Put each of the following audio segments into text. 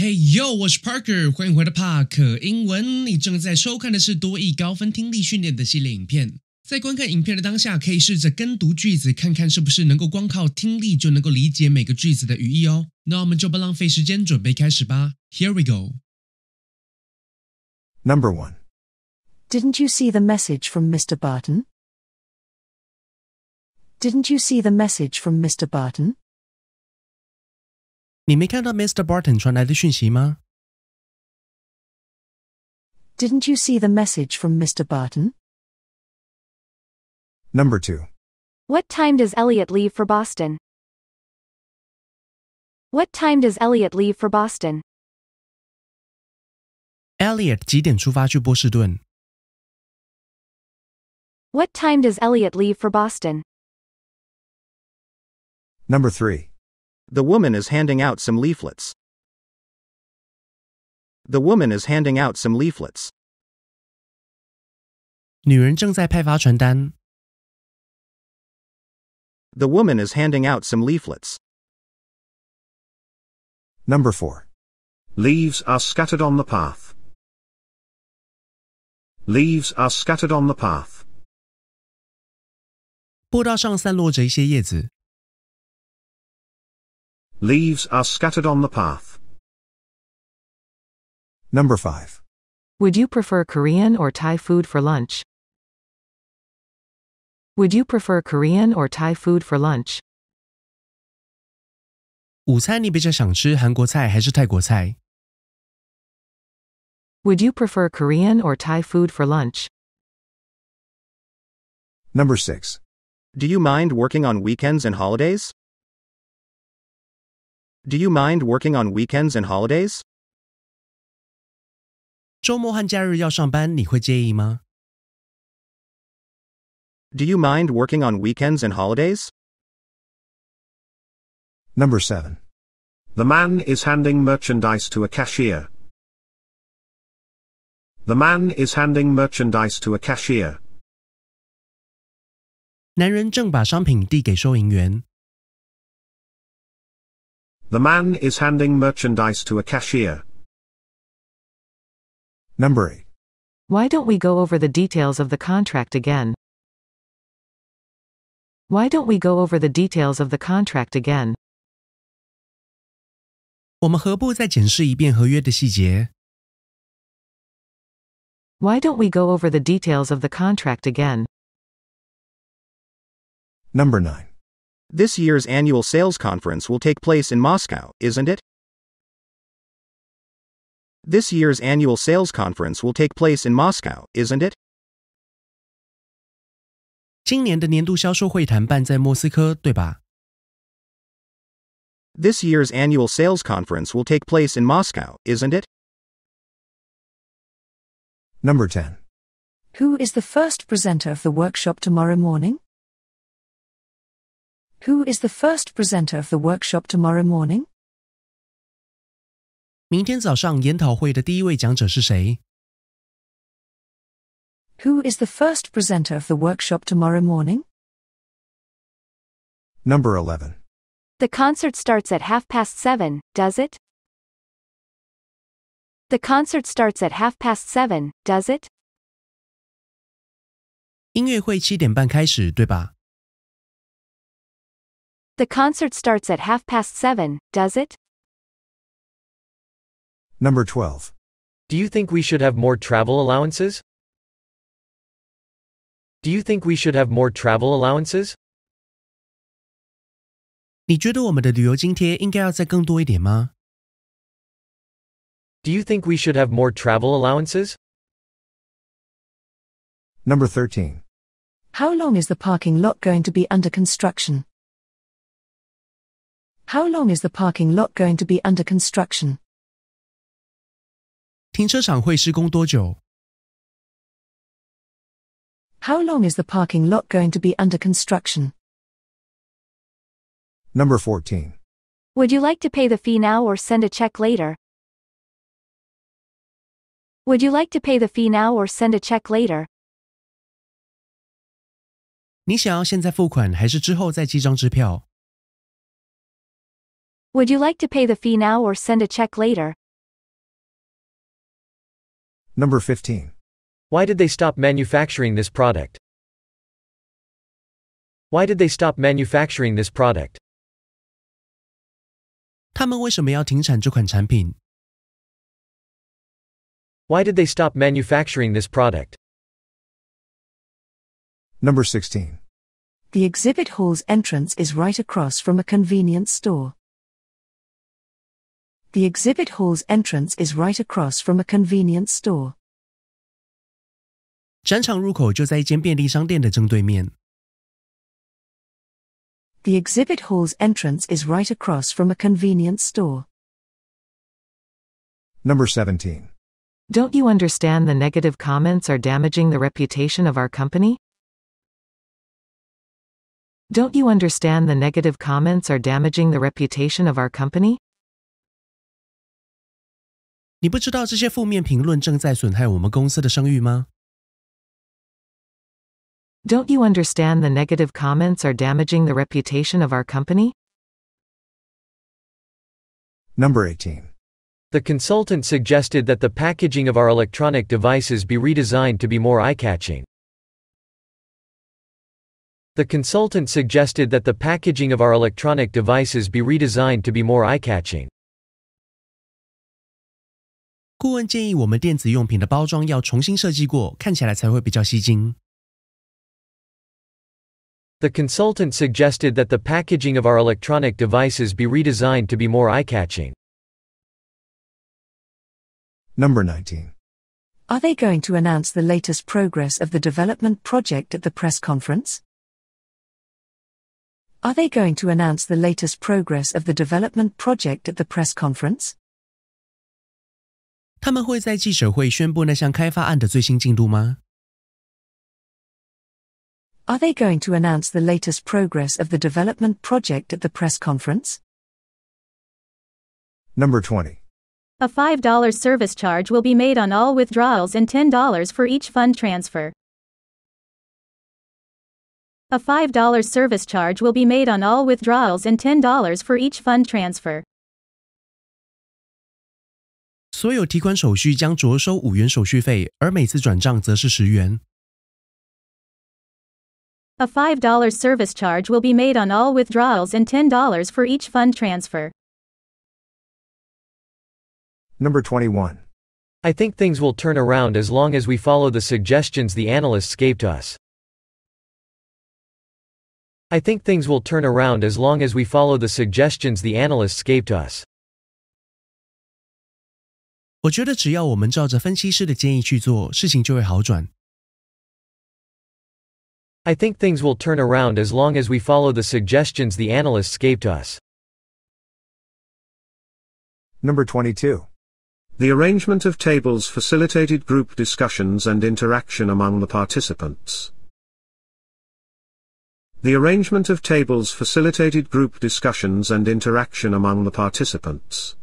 Hey yo， 我是 Parker， 欢迎回到帕可英文。你正在收看的是多益高分听力训练的系列影片。在观看影片的当下，可以试着跟读句子，看看是不是能够光靠听力就能够理解每个句子的语义哦。那我们就不浪费时间，准备开始吧。Here we go. Number one. Didn't you see the message from Mr. Barton? Didn't you see the message from Mr. Barton? 你没看到 Mr. Barton 传来的讯息吗 ？Didn't you see the message from Mr. Barton? Number two. What time does Elliot leave for Boston? What time does Elliot leave for Boston? Elliot 几点出发去波士顿 ？What time does Elliot leave for Boston? Number three. The woman is handing out some leaflets. The woman is handing out some leaflets. 女人正在派发传单. The woman is handing out some leaflets. Number four. Leaves are scattered on the path. Leaves are scattered on the path. 步道上散落着一些叶子. Leaves are scattered on the path. Number five. Would you prefer Korean or Thai food for lunch? Would you prefer Korean or Thai food for lunch? 午餐你比较想吃韩国菜还是泰国菜? Would you prefer Korean or Thai food for lunch? Number six. Do you mind working on weekends and holidays? Do you mind working on weekends and holidays? 周末和假日要上班，你会介意吗? Do you mind working on weekends and holidays? Number 7. The man is handing merchandise to a cashier. The man is handing merchandise to a cashier. 男人正把商品递给收银员。The man is handing merchandise to a cashier. Number 8. Why don't we go over the details of the contract again? Why don't we go over the details of the contract again? 我们何不再检视一遍合约的细节? Why don't we go over the details of the contract again? Number 9. This year's annual sales conference will take place in Moscow, isn't it? This year's annual sales conference will take place in Moscow, isn't it? 今年的年度销售会谈办在莫斯科，对吧? This year's annual sales conference will take place in Moscow, isn't it? Number 10. Who is the first presenter of the workshop tomorrow morning? Who is the first presenter of the workshop tomorrow morning? 明天早上研讨会的第一位讲者是谁? Who is the first presenter of the workshop tomorrow morning? Number 11. The concert starts at 7:30, does it? The concert starts at 7:30, does it? 音乐会7:30开始，对吧? The concert starts at 7:30, does it? Number 12. Do you think we should have more travel allowances? Do you think we should have more travel allowances? 你觉得我们的旅游津贴应该要再更多一点吗? Do you think we should have more travel allowances? Number 13. How long is the parking lot going to be under construction? How long is the parking lot going to be under construction? 停车场会施工多久? How long is the parking lot going to be under construction? Number 14. Would you like to pay the fee now or send a check later? Would you like to pay the fee now or send a check later? 你想要现在付款还是之后再寄张支票? Would you like to pay the fee now or send a check later? Number 15. Why did they stop manufacturing this product? Why did they stop manufacturing this product? 他们为什么要停产这款产品? Why did they stop manufacturing this product? Number 16. The exhibit hall's entrance is right across from a convenience store. The exhibit hall's entrance is right across from a convenience store. 展场入口就在一间便利商店的正对面。 The exhibit hall's entrance is right across from a convenience store. Number 17. Don't you understand the negative comments are damaging the reputation of our company? Don't you understand the negative comments are damaging the reputation of our company? 你不知道这些负面评论正在损害我们公司的声誉吗? Don't you understand the negative comments are damaging the reputation of our company? Number 18. The consultant suggested that the packaging of our electronic devices be redesigned to be more eye-catching. The consultant suggested that the packaging of our electronic devices be redesigned to be more eye-catching. 顾问建议我们电子用品的包装要重新设计过，看起来才会比较吸睛。 The consultant suggested that the packaging of our electronic devices be redesigned to be more eye-catching. Number 19. Are they going to announce the latest progress of the development project at the press conference? Are they going to announce the latest progress of the development project at the press conference? 他们会在记者会宣布那项开发案的最新进度吗? Are they going to announce the latest progress of the development project at the press conference? Number 20. A $5 service charge will be made on all withdrawals and $10 for each fund transfer. A $5 service charge will be made on all withdrawals and $10 for each fund transfer. 所有提款手续将酌收5元手续费，而每次转账则是10元。 A $5 service charge will be made on all withdrawals and $10 for each fund transfer. Number 21. I think things will turn around as long as we follow the suggestions the analysts gave to us. I think things will turn around as long as we follow the suggestions the analysts gave to us. 我觉得只要我们照着分析师的建议去做，事情就会好转。 I think things will turn around as long as we follow the suggestions the analysts gave to us. Number 22. The arrangement of tables facilitated group discussions and interaction among the participants. The arrangement of tables facilitated group discussions and interaction among the participants.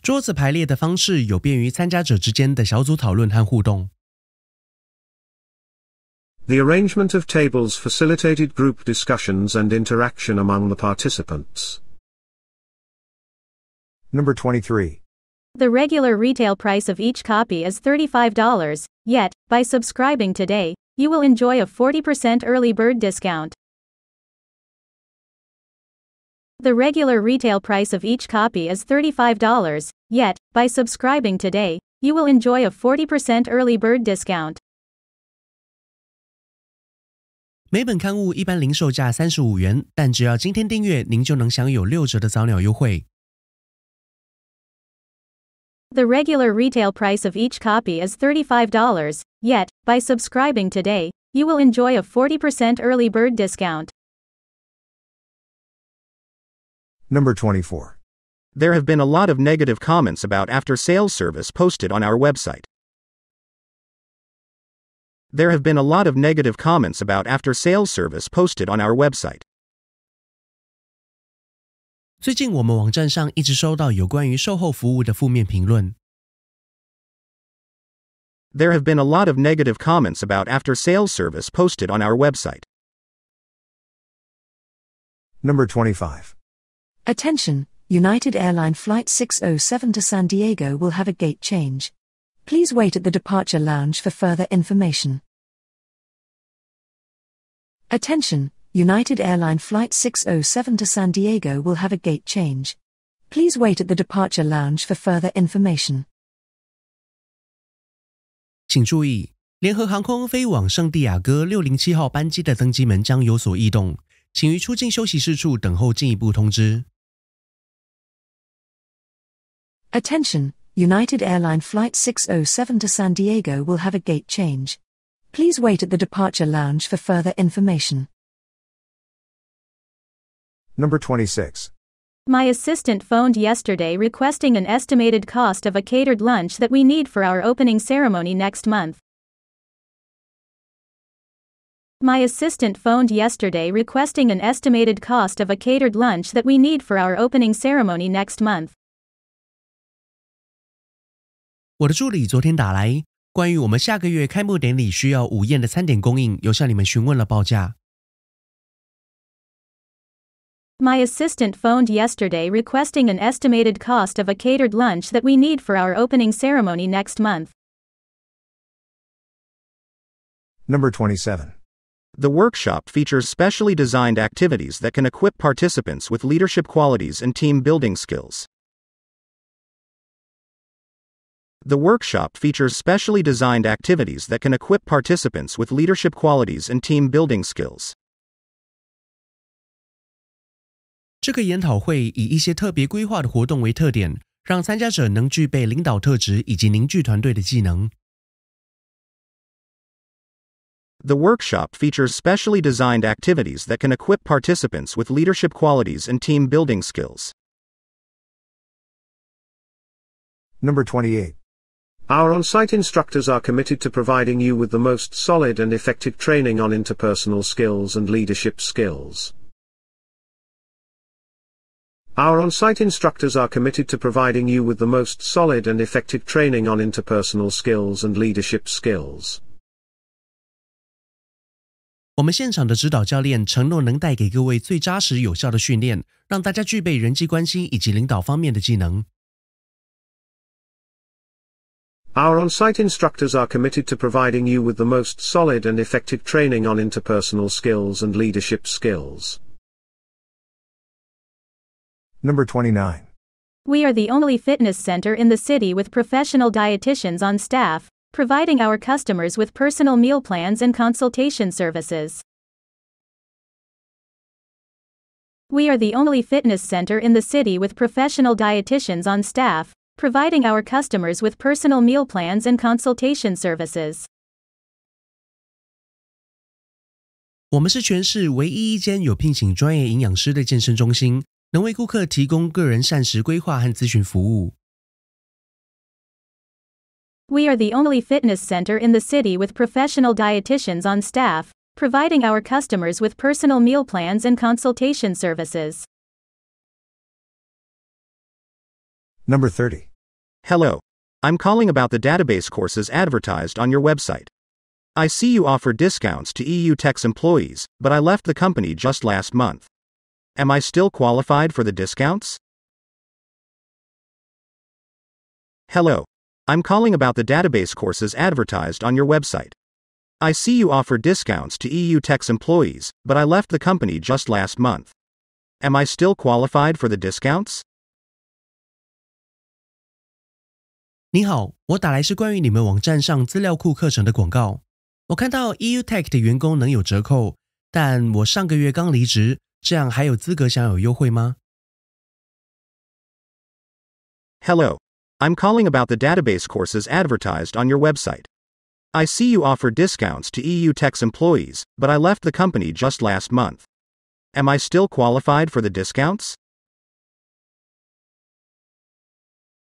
桌子排列的方式有便于参加者之间的小组讨论和互动。 The arrangement of tables facilitated group discussions and interaction among the participants. Number 23. The regular retail price of each copy is $35, yet, by subscribing today, you will enjoy a 40% early bird discount. The regular retail price of each copy is $35, yet, by subscribing today, you will enjoy a 40% early bird discount. 每本刊物一般零售价35元，但只要今天订阅，您就能享有6折的早鸟优惠。The regular retail price of each copy is $35, yet, by subscribing today, you will enjoy a 40% early bird discount. Number 24. There have been a lot of negative comments about after-sales service posted on our website. There have been a lot of negative comments about after-sales service posted on our website. 最近我们网站上一直收到有关于售后服务的负面评论。 There have been a lot of negative comments about after-sales service posted on our website. Number 25. Attention, United Airline Flight 607 to San Diego will have a gate change. Please wait at the departure lounge for further information. Attention, United Airline Flight 607 to San Diego will have a gate change. Please wait at the departure lounge for further information. 请注意，联合航空飞往圣地亚哥607号班机的登机门将有所异动，请于出境休息室处等候进一步通知。 Attention, United Airline Flight 607 to San Diego will have a gate change. Please wait at the departure lounge for further information. Number 26. My assistant phoned yesterday requesting an estimated cost of a catered lunch that we need for our opening ceremony next month. My assistant phoned yesterday requesting an estimated cost of a catered lunch that we need for our opening ceremony next month. 我的助理昨天打来，关于我们下个月开幕典礼需要午宴的餐点供应，有向你们询问了报价。My assistant phoned yesterday requesting an estimated cost of a catered lunch that we need for our opening ceremony next month. Number 27. The workshop features specially designed activities that can equip participants with leadership qualities and team-building skills. The workshop features specially designed activities that can equip participants with leadership qualities and team-building skills. 这个研讨会以一些特别规划的活动为特点，让参加者能具备领导特质以及凝聚团队的技能。 The workshop features specially designed activities that can equip participants with leadership qualities and team-building skills. Number 28. Our on-site instructors are committed to providing you with the most solid and effective training on interpersonal skills and leadership skills. Our on-site instructors are committed to providing you with the most solid and effective training on interpersonal skills and leadership skills. 我们现场的指导教练承诺能带给各位最扎实有效的训练，让大家具备人际关系以及领导方面的技能。 Our on-site instructors are committed to providing you with the most solid and effective training on interpersonal skills and leadership skills. Number 29. We are the only fitness center in the city with professional dietitians on staff, providing our customers with personal meal plans and consultation services. We are the only fitness center in the city with professional dietitians on staff, providing our customers with personal meal plans and consultation services. 我们是全市唯一一间有聘请专业营养师的健身中心，能为顾客提供个人膳食规划和咨询服务。 We are the only fitness center in the city with professional dietitians on staff, providing our customers with personal meal plans and consultation services. Number 30. Hello. I'm calling about the database courses advertised on your website. I see you offer discounts to EU Tech's employees, but I left the company just last month. Am I still qualified for the discounts? Hello. I'm calling about the database courses advertised on your website. I see you offer discounts to EU Tech's employees, but I left the company just last month. Am I still qualified for the discounts? 你好，我打来是关于你们网站上资料库课程的广告。我看到 EU Tech 的员工能有折扣，但我上个月刚离职，这样还有资格享有优惠吗 ？Hello. I'm calling about the database courses advertised on your website. I see you offer discounts to EU Tech's employees, but I left the company just last month. Am I still qualified for the discounts?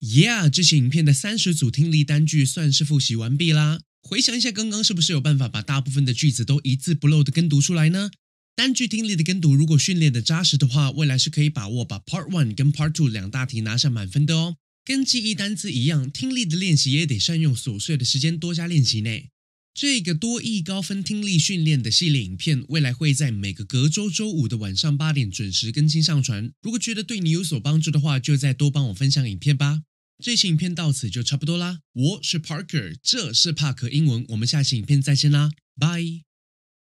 Yeah， 这期影片的30组听力单句算是复习完毕啦。回想一下刚刚是不是有办法把大部分的句子都一字不漏的跟读出来呢？单句听力的跟读如果训练的扎实的话，未来是可以把握把 Part 1 跟 Part 2 两大题拿下满分的哦。 跟记忆单词一样，听力的练习也得善用琐碎的时间多加练习呢。这个多益高分听力训练的系列影片，未来会在每个隔周周五的晚上8点准时更新上传。如果觉得对你有所帮助的话，就再多帮我分享影片吧。这期影片到此就差不多啦。我是 Parker， 这是帕克英文，我们下期影片再见啦，拜。